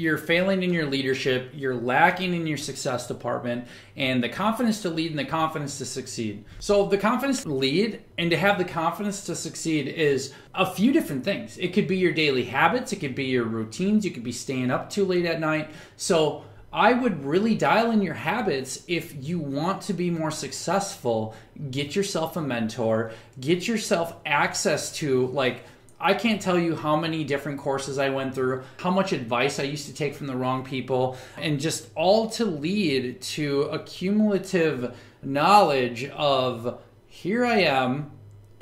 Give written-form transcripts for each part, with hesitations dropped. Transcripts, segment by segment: you're failing in your leadership, you're lacking in your success department, and the confidence to lead and the confidence to succeed. So the confidence to lead and to have the confidence to succeed is a few different things. It could be your daily habits, it could be your routines, you could be staying up too late at night. So I would really dial in your habits if you want to be more successful. Get yourself a mentor, get yourself access to, like, I can't tell you how many different courses I went through, how much advice I used to take from the wrong people, and just all to lead to a cumulative knowledge of here I am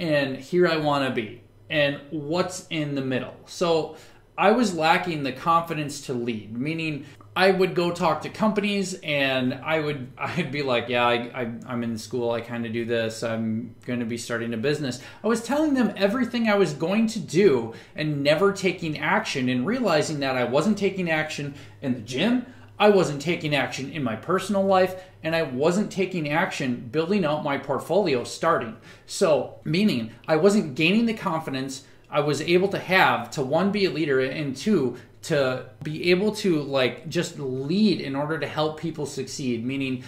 and here I want to be and what's in the middle. So I was lacking the confidence to lead, meaning I would go talk to companies and I'd be like, yeah, I'm in school, I kind of do this, I'm going to be starting a business. I was telling them everything I was going to do and never taking action, and realizing that I wasn't taking action in the gym, I wasn't taking action in my personal life, and I wasn't taking action building out my portfolio starting. So meaning I wasn't gaining the confidence I was able to have to, one, be a leader, and two, to be able to, like, just lead in order to help people succeed. Meaning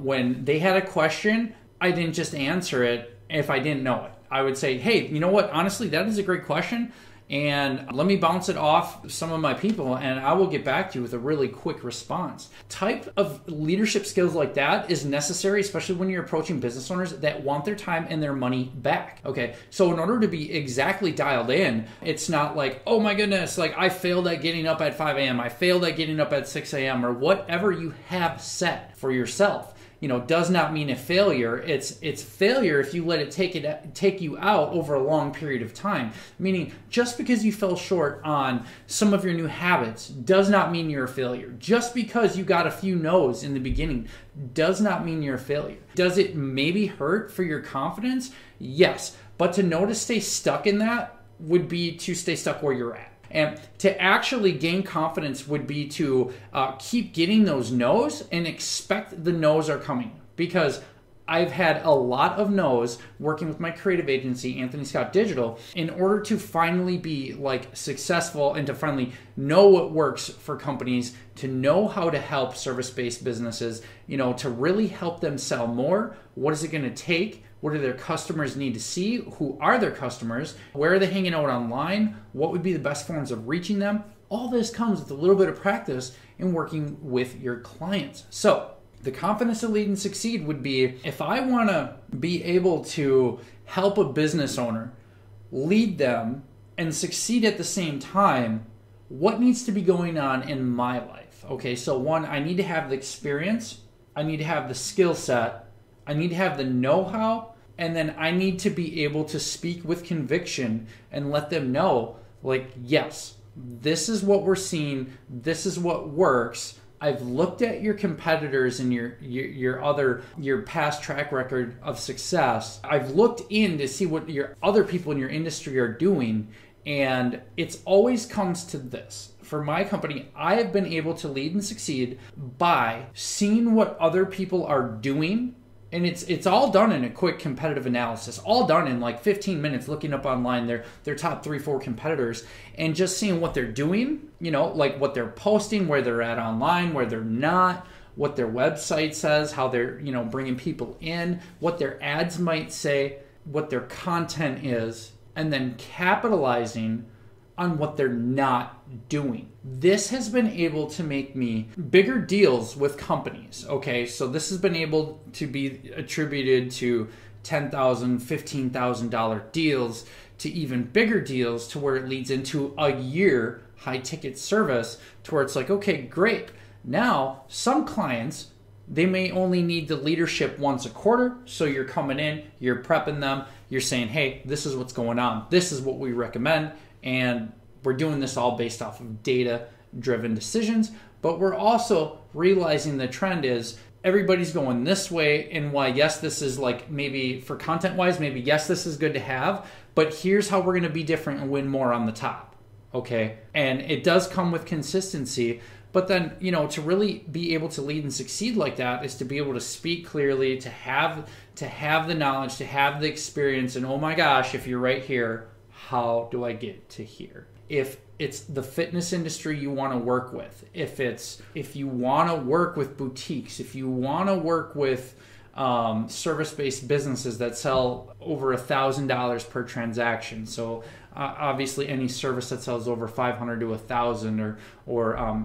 when they had a question, I didn't just answer it if I didn't know it. I would say, hey, you know what? Honestly, that is a great question, and let me bounce it off some of my people and I will get back to you with a really quick response. Type of leadership skills like that is necessary, especially when you're approaching business owners that want their time and their money back. Okay, so in order to be exactly dialed in, it's not like, oh my goodness, like I failed at getting up at 5 a.m. I failed at getting up at 6 a.m. or whatever you have set for yourself. You know, does not mean a failure. It's failure if you let it take you out over a long period of time. Meaning, just because you fell short on some of your new habits does not mean you're a failure. Just because you got a few no's in the beginning does not mean you're a failure. Does it maybe hurt for your confidence? Yes, but to know to stay stuck in that would be to stay stuck where you're at. And to actually gain confidence would be to keep getting those no's and expect the no's are coming. Because I've had a lot of no's working with my creative agency, Anthony Scott Digital, in order to finally be, like, successful and to finally know what works for companies, to know how to help service-based businesses, you know, to really help them sell more. What is it going to take? What do their customers need to see? Who are their customers? Where are they hanging out online? What would be the best forms of reaching them? All this comes with a little bit of practice in working with your clients. So the confidence to lead and succeed would be, if I want to be able to help a business owner, lead them, and succeed at the same time, what needs to be going on in my life? Okay, so one, I need to have the experience. I need to have the skill set. I need to have the know-how, and then I need to be able to speak with conviction and let them know, like, yes, this is what we're seeing. This is what works. I've looked at your competitors and your past track record of success. I've looked in to see what your other people in your industry are doing, and it's always comes to this. For my company, I have been able to lead and succeed by seeing what other people are doing. And it's all done in a quick competitive analysis, all done in like 15 minutes, looking up online their top 3-4 competitors and just seeing what they're doing, you know, like what they're posting, where they're at online, where they're not, what their website says, how they're, you know, bringing people in, what their ads might say, what their content is, and then capitalizing on what they're not doing. This has been able to make me bigger deals with companies, okay? So this has been able to be attributed to $10,000, $15,000 deals, to even bigger deals, to where it leads into a year high ticket service, to where it's like, okay, great. Now, some clients, they may only need the leadership once a quarter. So you're coming in, you're prepping them, you're saying, hey, this is what's going on. This is what we recommend. And we're doing this all based off of data-driven decisions, but we're also realizing the trend is everybody's going this way, and why, yes, this is, like, maybe for content-wise, maybe, yes, this is good to have, but here's how we're going to be different and win more on the top, okay? And it does come with consistency, but then, you know, to really be able to lead and succeed like that is to be able to speak clearly, to have the knowledge, to have the experience, and oh my gosh, if you're right here, how do I get to here? if it's the fitness industry you want to work with, if you want to work with boutiques, if you want to work with service-based businesses that sell over $1,000 per transaction. So obviously any service that sells over 500 to 1,000 or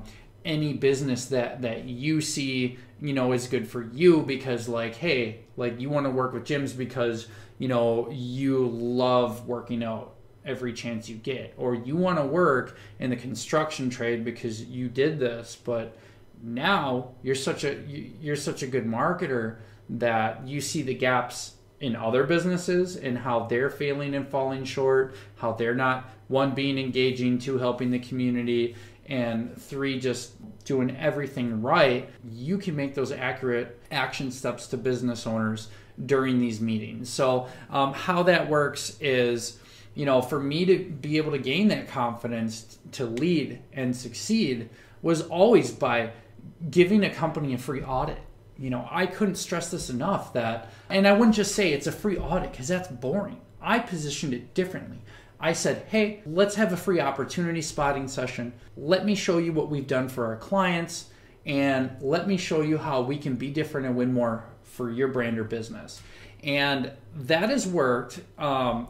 any business that you see, you know, is good for you because, like, hey, like, you want to work with gyms because, you know, you love working out every chance you get, or you want to work in the construction trade because you did this, but now you're such a good marketer that you see the gaps in other businesses and how they're failing and falling short, how they're not, one, being engaging, two, helping the community, and three, just doing everything right. You can make those accurate action steps to business owners during these meetings. So how that works is, you know, for me to be able to gain that confidence to lead and succeed was always by giving a company a free audit. You know, I couldn't stress this enough that, and I wouldn't just say it's a free audit because that's boring. I positioned it differently. I said, hey, let's have a free opportunity spotting session. Let me show you what we've done for our clients, and let me show you how we can be different and win more for your brand or business. And that has worked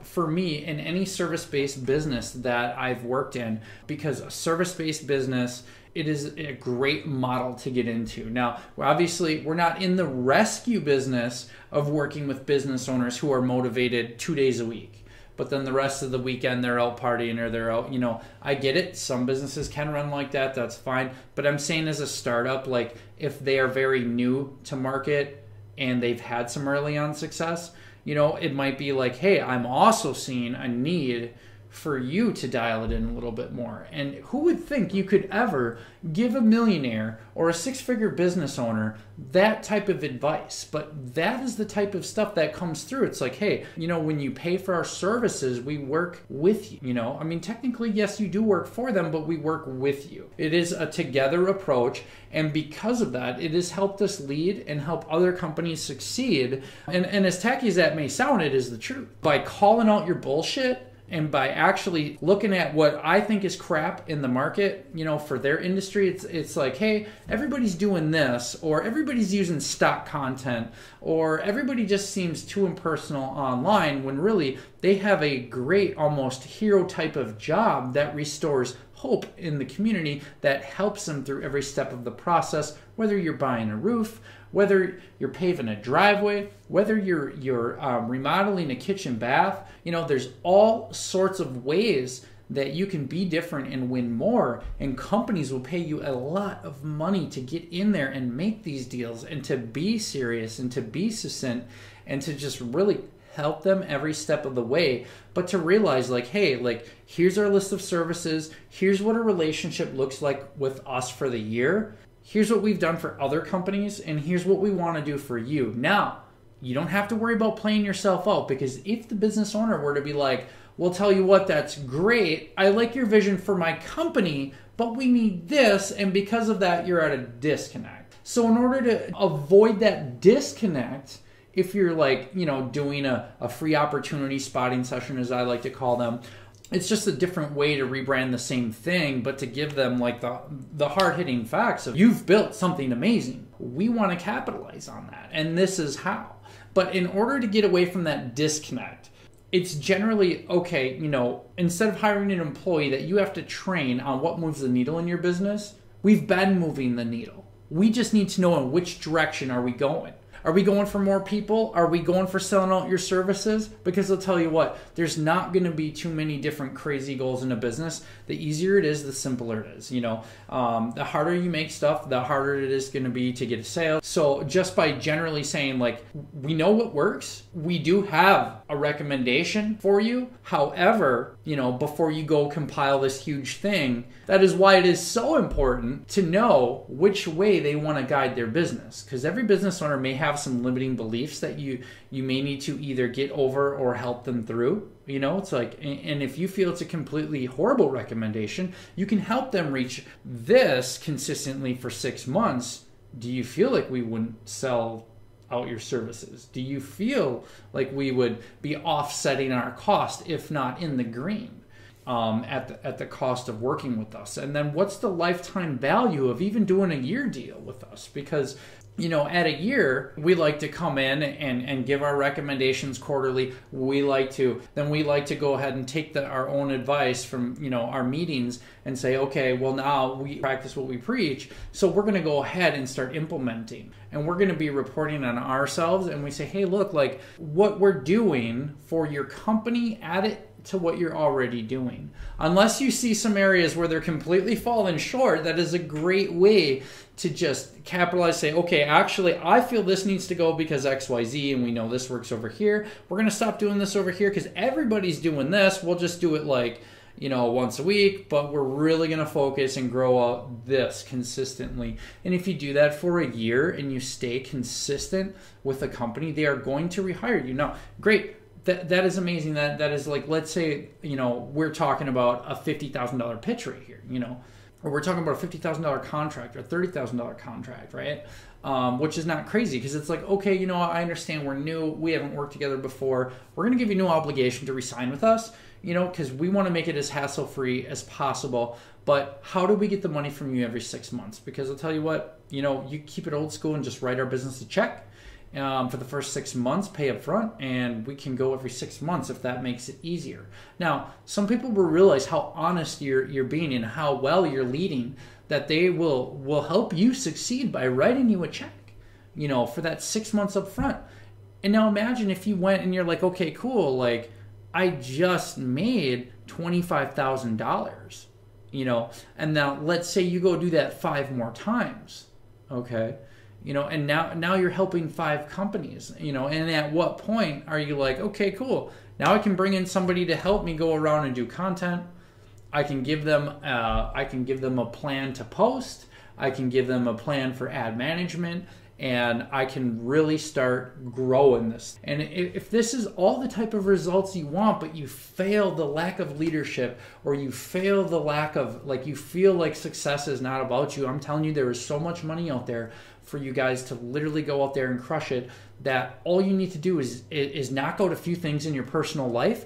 for me in any service-based business that I've worked in, because a service-based business, it is a great model to get into. Now, obviously, we're not in the rescue business of working with business owners who are motivated 2 days a week, but then the rest of the weekend they're out partying or they're out, you know, I get it. Some businesses can run like that. That's fine. But I'm saying as a startup, like, if they are very new to market and they've had some early on success, you know, it might be like, hey, I'm also seeing a need for you to dial it in a little bit more. And who would think you could ever give a millionaire or a six-figure business owner that type of advice? But that is the type of stuff that comes through. It's like, hey, you know, when you pay for our services, we work with you. You know, I mean, technically, yes, you do work for them, but we work with you. It is a together approach. And because of that, it has helped us lead and help other companies succeed. And as tacky as that may sound, it is the truth. By calling out your bullshit, and by actually looking at what I think is crap in the market, you know, for their industry, it's like, hey, everybody's doing this, or everybody's using stock content, or everybody just seems too impersonal online, when really they have a great, almost hero type of job that restores hope in the community, that helps them through every step of the process, whether you're buying a roof, whether you're paving a driveway, whether you're remodeling a kitchen bath. You know, there's all sorts of ways that you can be different and win more, and companies will pay you a lot of money to get in there and make these deals, and to be serious, and to be succinct, and to just really help them every step of the way. But to realize, like, hey, like, here's our list of services, here's what a relationship looks like with us for the year, here's what we've done for other companies, and here's what we want to do for you. Now, you don't have to worry about playing yourself out, because if the business owner were to be like, well, tell you what, that's great, I like your vision for my company, but we need this, and because of that, you're at a disconnect. So in order to avoid that disconnect, if you're, like, you know, doing a free opportunity spotting session, as I like to call them, it's just a different way to rebrand the same thing, but to give them, like, the hard-hitting facts of, you've built something amazing. We want to capitalize on that, and this is how. But in order to get away from that disconnect, it's generally, okay, you know, instead of hiring an employee that you have to train on what moves the needle in your business, we've been moving the needle. We just need to know in which direction are we going. Are we going for more people? Are we going for selling out your services? Because I'll tell you what, there's not going to be too many different crazy goals in a business. The easier it is, the simpler it is. You know, the harder you make stuff, the harder it is going to be to get a sale. So just by generally saying, like, we know what works, we do have a recommendation for you. However, you know, before you go compile this huge thing, that is why it is so important to know which way they want to guide their business, because every business owner may have some limiting beliefs that you may need to either get over or help them through. You know, it's like, and if you feel it's a completely horrible recommendation, you can help them reach this consistently for 6 months. Do you feel like we wouldn't sell out your services? Do you feel like we would be offsetting our cost, if not in the green? at the cost of working with us? And then what's the lifetime value of even doing a year deal with us? Because, you know, at a year, we like to come in and give our recommendations quarterly. We like to go ahead and take our own advice from, you know, our meetings and say, okay, well, now we practice what we preach. So we're going to go ahead and start implementing, and we're going to be reporting on ourselves. And we say, hey, look, like what we're doing for your company, add it to what you're already doing. Unless you see some areas where they're completely falling short, that is a great way to just capitalize, say, okay, actually, I feel this needs to go because XYZ, and we know this works over here. We're gonna stop doing this over here because everybody's doing this. We'll just do it like, you know, once a week, but we're really gonna focus and grow out this consistently. And if you do that for a year and you stay consistent with a company, they are going to rehire you. Now, great. That is amazing. That is like, let's say, you know, we're talking about a $50,000 pitch right here, you know, or we're talking about a $50,000 contract or $30,000 contract, right? Which is not crazy because it's like, okay, you know, I understand we're new. We haven't worked together before. We're going to give you no obligation to re-sign with us, you know, because we want to make it as hassle-free as possible. But how do we get the money from you every 6 months? Because I'll tell you what, you know, you keep it old school and just write our business a check. For the first 6 months, pay up front, and we can go every 6 months if that makes it easier. Now, some people will realize how honest you're being and how well you're leading, that they will help you succeed by writing you a check, you know, for that 6 months up front. And now imagine if you went and you're like, okay, cool, like I just made $25,000, you know, and now let's say you go do that 5 more times, okay? You know, and now you're helping 5 companies, you know, and at what point are you like, okay, cool. Now I can bring in somebody to help me go around and do content. I can give them a plan to post. I can give them a plan for ad management, and I can really start growing this. And if this is all the type of results you want, but you fail the lack of leadership, or you fail the lack of, like, you feel like success is not about you, I'm telling you, there is so much money out there for you guys to literally go out there and crush it, that all you need to do is knock out a few things in your personal life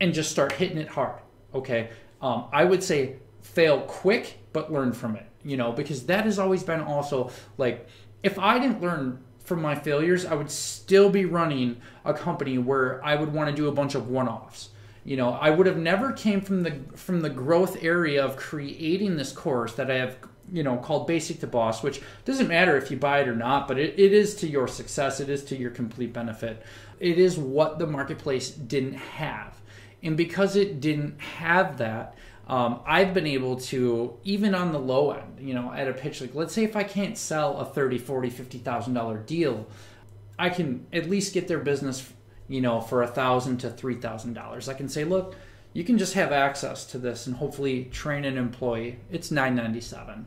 and just start hitting it hard, okay? I would say fail quick, but learn from it, you know, because that has always been also, like, if I didn't learn from my failures, I would still be running a company where I would want to do a bunch of one-offs. You know, I would have never came from the growth area of creating this course that I have, you know, called Basic to Boss, which doesn't matter if you buy it or not, but it is to your success. It is to your complete benefit. It is what the marketplace didn't have. And because it didn't have that, I've been able to, even on the low end, you know, at a pitch, like let's say if I can't sell a $30,000, $40,000, $50,000 deal, I can at least get their business, you know, for $1,000 to $3,000. I can say, look, you can just have access to this and hopefully train an employee. It's $9.97.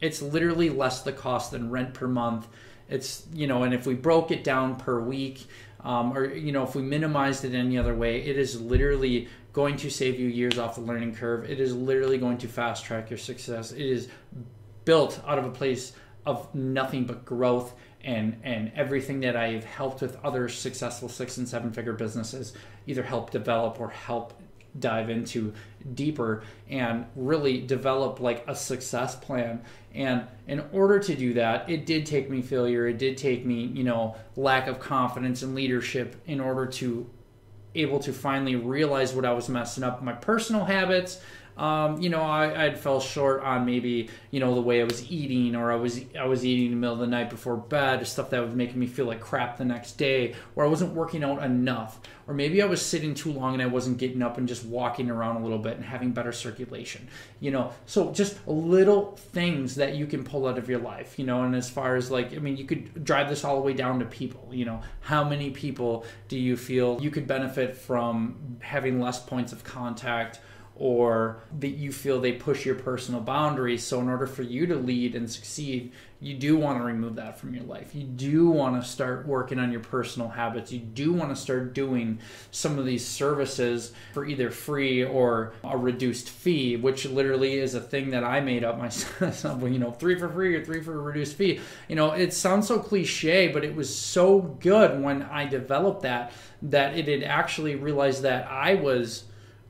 It's literally less the cost than rent per month. It's, you know, and if we broke it down per week, or, you know, if we minimized it any other way, it is literally going to save you years off the learning curve. It is literally going to fast track your success. It is built out of a place of nothing but growth, and everything that I've helped with other successful 6- and 7-figure businesses either help develop or help dive into deeper and really develop like a success plan. And in order to do that, it did take me failure. It did take me, you know, lack of confidence and leadership in order to able to finally realize what I was messing up, my personal habits. You know, I fell short on maybe, you know, the way I was eating, or I was eating in the middle of the night before bed, stuff that was making me feel like crap the next day, or I wasn't working out enough, or maybe I was sitting too long and I wasn't getting up and just walking around a little bit and having better circulation, you know, so just little things that you can pull out of your life, you know, and as far as like, I mean, you could drive this all the way down to people, you know, how many people do you feel you could benefit from having less points of contact, or that you feel they push your personal boundaries. So in order for you to lead and succeed, you do want to remove that from your life. You do want to start working on your personal habits. You do want to start doing some of these services for either free or a reduced fee, which literally is a thing that I made up myself, you know, 3 for free or 3 for a reduced fee. You know, it sounds so cliche, but it was so good when I developed that, that it had actually realized that I was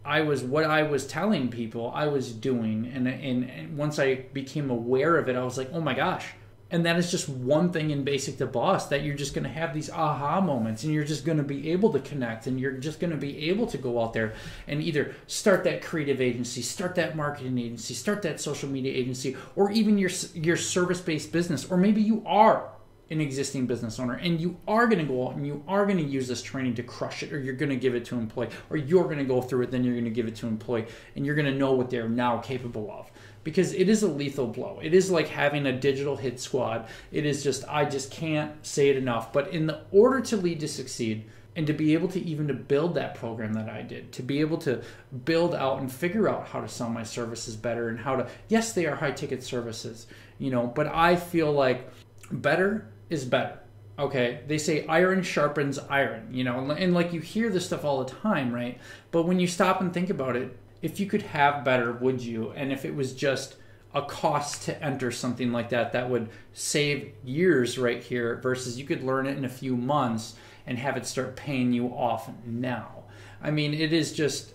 what I was telling people I was doing. And once I became aware of it, I was like, oh my gosh. And that is just one thing in Basic to Boss, that you're just going to have these aha moments, and you're just going to be able to connect, and you're just going to be able to go out there and either start that creative agency, start that marketing agency, start that social media agency, or even your service-based business. Or maybe you are an existing business owner and you are going to go out and you are going to use this training to crush it, or you're going to give it to an employee, or you're going to go through it, then you're going to give it to an employee, and you're going to know what they're now capable of. Because it is a lethal blow. It is like having a digital hit squad. It is just, I just can't say it enough. But in the order to lead to succeed, and to be able to even to build that program that I did, to be able to build out and figure out how to sell my services better, and how to, yes, they are high ticket services, you know, but I feel like better is better. Okay, they say iron sharpens iron, you know, and like you hear this stuff all the time, right? But when you stop and think about it, if you could have better, would you? And if it was just a cost to enter something like that, that would save years right here, versus you could learn it in a few months and have it start paying you off now. I mean, it is just,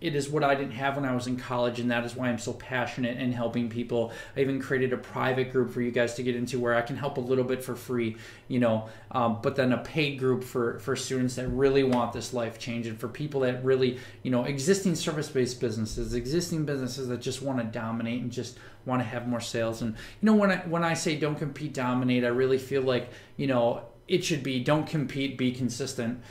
it is what I didn't have when I was in college, and that is why I'm so passionate in helping people. I even created a private group for you guys to get into, where I can help a little bit for free, you know, but then a paid group for students that really want this life change, and for people that really, you know, existing service-based businesses, existing businesses that just want to dominate and just want to have more sales. And, you know, when I say don't compete, dominate, I really feel like, you know, it should be don't compete, be consistent.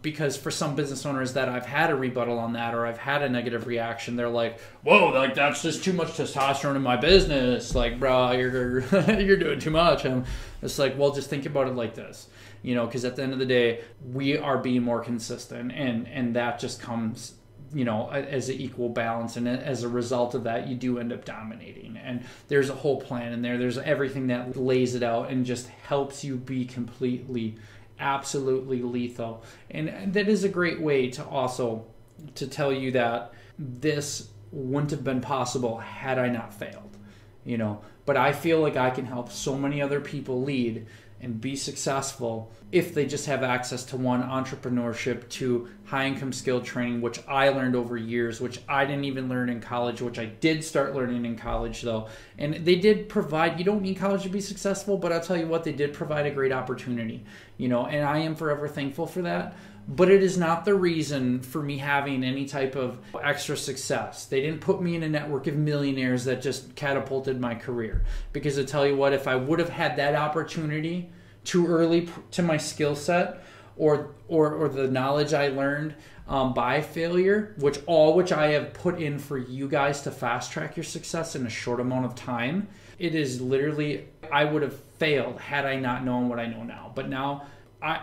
Because for some business owners that I've had a rebuttal on that, or I've had a negative reaction, they're like, whoa, like that's just too much testosterone in my business. Like, bro, you're doing too much. And it's like, well, just think about it like this, you know, because at the end of the day, we are being more consistent, and that just comes, you know, as an equal balance. And as a result of that, you do end up dominating. And there's a whole plan in there. There's everything that lays it out and just helps you be completely, absolutely lethal. And that is a great way to also to tell you that this wouldn't have been possible had I not failed, you know. But I feel like I can help so many other people lead and be successful if they just have access to one, entrepreneurship, to high income skill training, which I learned over years, which I didn't even learn in college, which I did start learning in college though. And they did provide, you don't need college to be successful, but I'll tell you what, they did provide a great opportunity, you know, and I am forever thankful for that. But it is not the reason for me having any type of extra success. They didn't put me in a network of millionaires that just catapulted my career. Because I tell you what, if I would have had that opportunity too early to my skill set, or the knowledge I learned by failure, which I have put in for you guys to fast track your success in a short amount of time, it is literally, I would have failed had I not known what I know now. But now,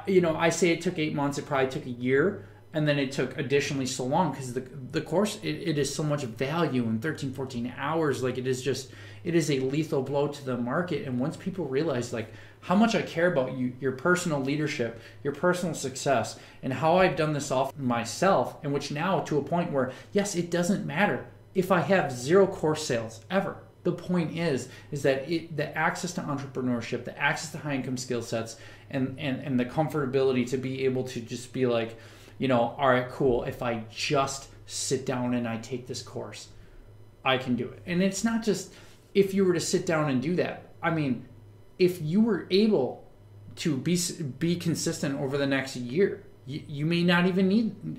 you know, I say it took 8 months, it probably took a year, and then it took additionally so long because the course, it is so much value in 13, 14 hours. Like, it is just, it is a lethal blow to the market. And once people realize like how much I care about you, your personal leadership, your personal success, and how I've done this all myself, and which now to a point where, yes, it doesn't matter if I have zero course sales ever. The point is that the access to entrepreneurship, the access to high income skill sets, and the comfortability to be able to just be like, you know, all right, cool. If I just sit down and I take this course, I can do it. And it's not just if you were to sit down and do that. I mean, if you were able to be consistent over the next year, you may not even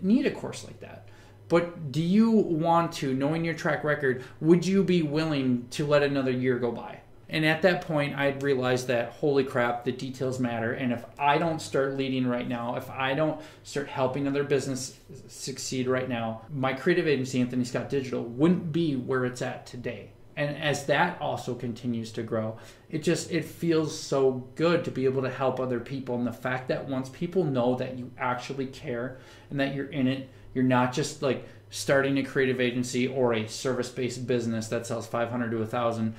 need a course like that. But do you want to, knowing your track record, would you be willing to let another year go by? And at that point, I'd realized that, holy crap, the details matter. And if I don't start leading right now, if I don't start helping other business succeed right now, my creative agency, Anthony Scott Digital, wouldn't be where it's at today. And as that also continues to grow, it feels so good to be able to help other people. And the fact that once people know that you actually care and that you're in it, you're not just like starting a creative agency or a service-based business that sells 500 to 1,000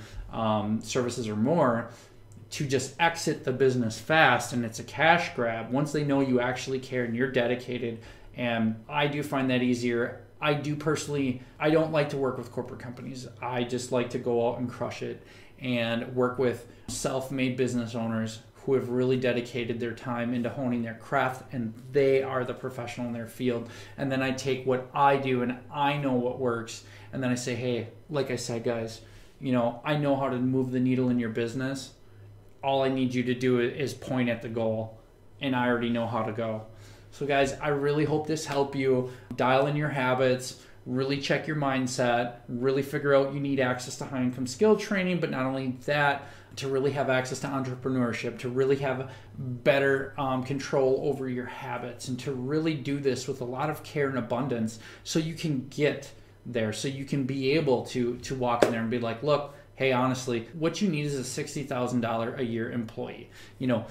services or more to just exit the business fast and it's a cash grab. Once they know you actually care and you're dedicated, and I do find that easier. I do personally, I don't like to work with corporate companies. I just like to go out and crush it and work with self-made business owners who have really dedicated their time into honing their craft, and they are the professional in their field. And then I take what I do and I know what works, and then I say, hey, like I said, guys, you know, I know how to move the needle in your business. All I need you to do is point at the goal, and I already know how to go. So guys, I really hope this helped you dial in your habits, really check your mindset, really figure out you need access to high income skill training, but not only that, to really have access to entrepreneurship, to really have better control over your habits, and to really do this with a lot of care and abundance so you can get there, so you can be able to walk in there and be like, look, hey, honestly, what you need is a $60,000 a year employee, you know,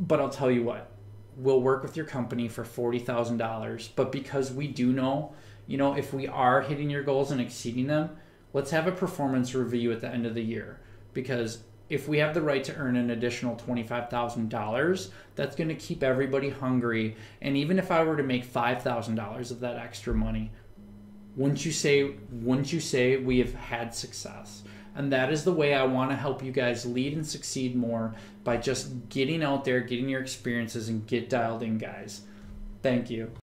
but I'll tell you what, we'll work with your company for $40,000, but because we do know, you know, if we are hitting your goals and exceeding them, let's have a performance review at the end of the year, because if we have the right to earn an additional $25,000, that's going to keep everybody hungry. And even if I were to make $5,000 of that extra money, wouldn't you say we have had success? And that is the way I want to help you guys lead and succeed more, by just getting out there, getting your experiences, and get dialed in, guys. Thank you.